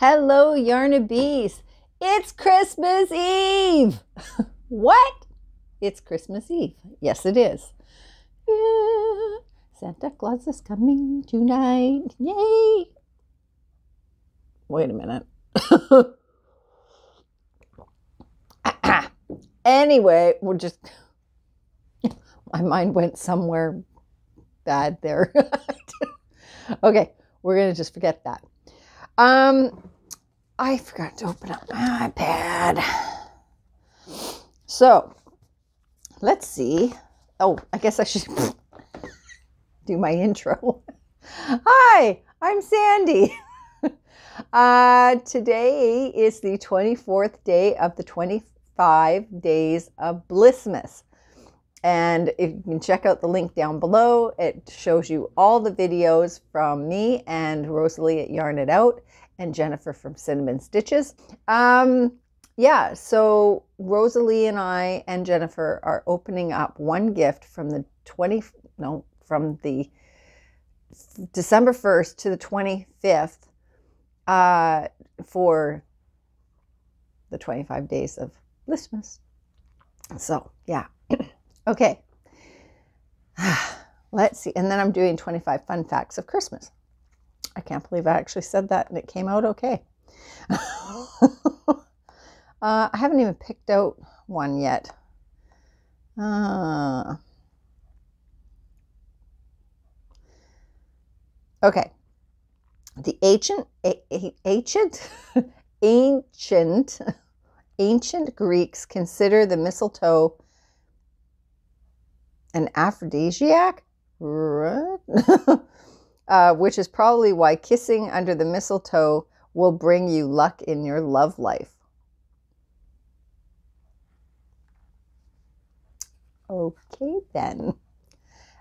Hello, Yarnabees. It's Christmas Eve. What? It's Christmas Eve. Yes, it is. Santa Claus is coming tonight. Yay. Wait a minute. Anyway, we're just... My mind went somewhere bad there. Okay, we're going to just forget that. I forgot to open up my iPad. So, let's see. Oh, I guess I should do my intro. Hi, I'm Sandy. Today is the 24th day of the 25 days of Blissmas. And if you can check out the link down below, it shows you all the videos from me and Rosalie at Yarn It Out and Jennifer from Cinnamon Stitches. Yeah, so Rosalie and I and Jennifer are opening up one gift from the December 1st to the 25th for the 25 days of Blissmas. So, yeah. Okay, let's see. And then I'm doing 25 fun facts of Christmas. I can't believe I actually said that and it came out okay. I haven't even picked out one yet. Okay, the ancient Greeks consider the mistletoe an aphrodisiac, which is probably why kissing under the mistletoe will bring you luck in your love life. Okay, then.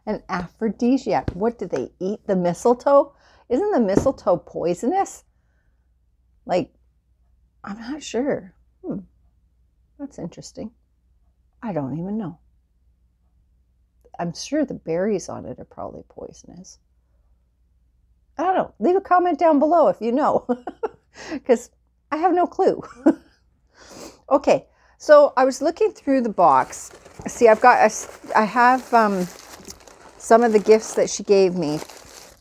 An aphrodisiac. What, do they eat the mistletoe? Isn't the mistletoe poisonous? Like, I'm not sure. That's interesting. I don't even know. I'm sure the berries on it are probably poisonous. I don't know. Leave a comment down below if you know, because I have no clue. Okay, so I was looking through the box. See, I have some of the gifts that she gave me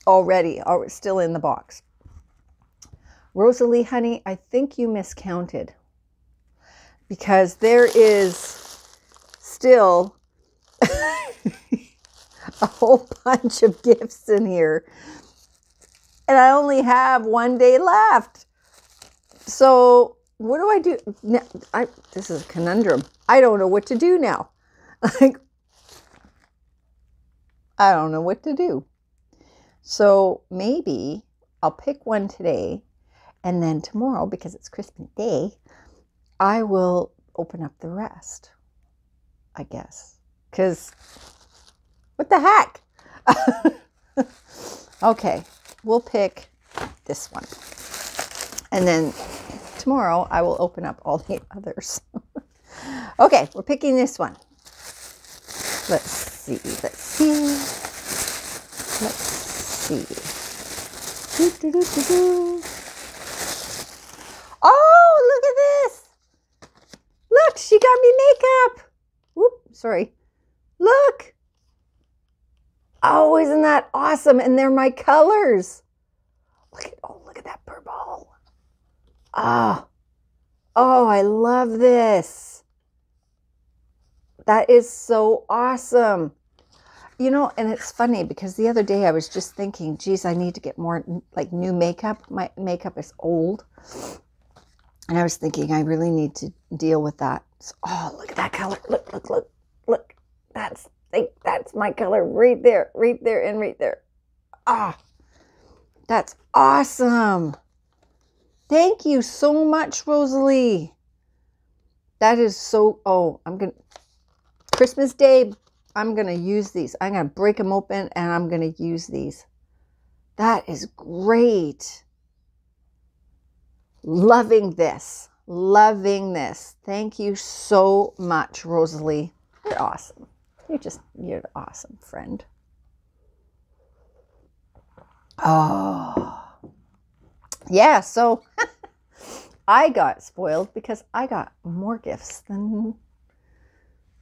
already are still in the box. Rosalie, honey, I think you miscounted because there is still... a whole bunch of gifts in here and I only have one day left. So what do I do now? This is a conundrum. I don't know what to do now. Like, I don't know what to do. So maybe I'll pick one today and then tomorrow, because it's Christmas Day, I will open up the rest, I guess. Because what the heck? Okay, we'll pick this one. And then tomorrow I will open up all the others. Okay, we're picking this one. Let's see. Let's see. Let's see. Doo, doo, doo, doo, doo. Oh, look at this. Look, she got me makeup. Whoop, sorry. Look! Oh, isn't that awesome? And they're my colors. Look at that purple. Oh, I love this. That is so awesome. You know, and it's funny because the other day I was just thinking, geez, I need to get more like new makeup. My makeup is old. And I was thinking I really need to deal with that. So, oh, look at that color. Look, look, look, look. That's my color right there, and right there. Ah, that's awesome. Thank you so much, Rosalie. That is so, oh, Christmas Day, I'm going to use these. I'm going to break them open, and I'm going to use these. That is great. Loving this. Loving this. Thank you so much, Rosalie. You're awesome. You're an awesome friend. Oh, yeah. So I got spoiled because I got more gifts than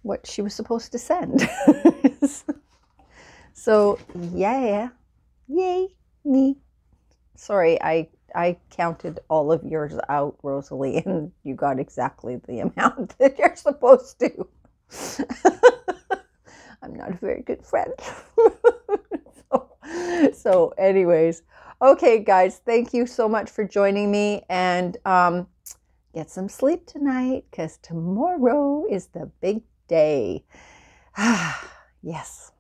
what she was supposed to send. So yeah, yay me. Sorry, I counted all of yours out, Rosalie, and you got exactly the amount that you're supposed to. I'm not a very good friend. So anyways, okay guys, thank you so much for joining me, and get some sleep tonight, because tomorrow is the big day. Yes.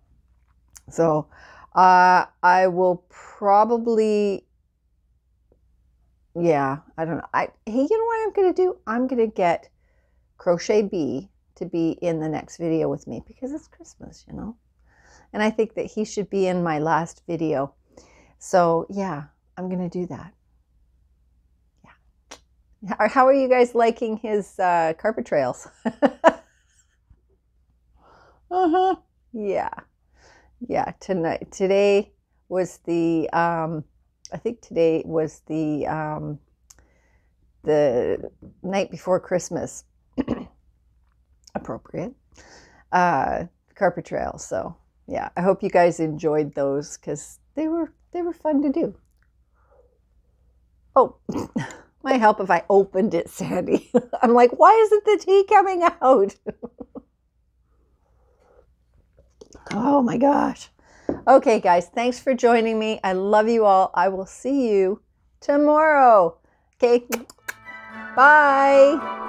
So I will probably, yeah, I don't know. Hey, you know what I'm going to do? I'm going to get Crochet B to be in the next video with me, because it's Christmas, you know. And I think that he should be in my last video. So yeah, I'm going to do that. Yeah. How are you guys liking his carpet trails? Yeah. Yeah, tonight, today was the, I think today was the night before Christmas, appropriate, carpet trail. So yeah, I hope you guys enjoyed those, because they were fun to do. Oh, might help if I opened it, Sandy. I'm like, why isn't the tea coming out? Oh my gosh. Okay guys, thanks for joining me. I love you all. I will see you tomorrow. Okay. Bye.